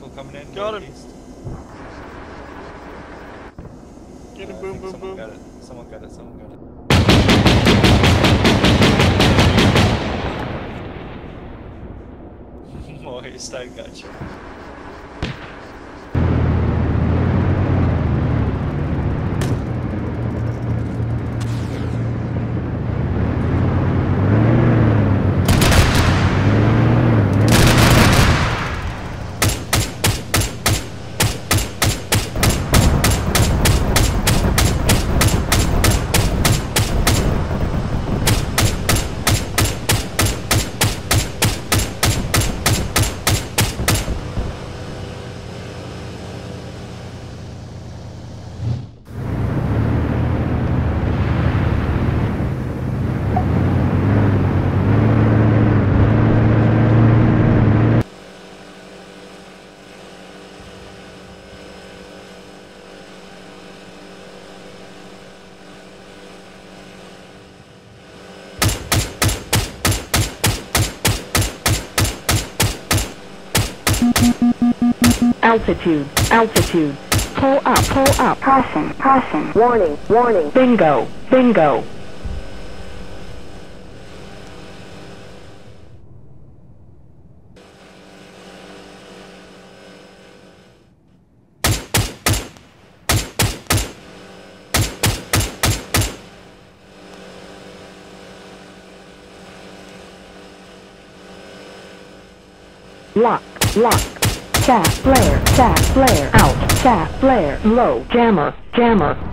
Sentinel coming in. Got him. Get him, boom, boom, boom. Got it. Someone got it, someone got it. Moist, I got you. Altitude, altitude. Pull up, caution, caution. Warning, warning. Bingo, bingo. Lock, lock. Chat flare, out, chat flare, low, jammer, jammer.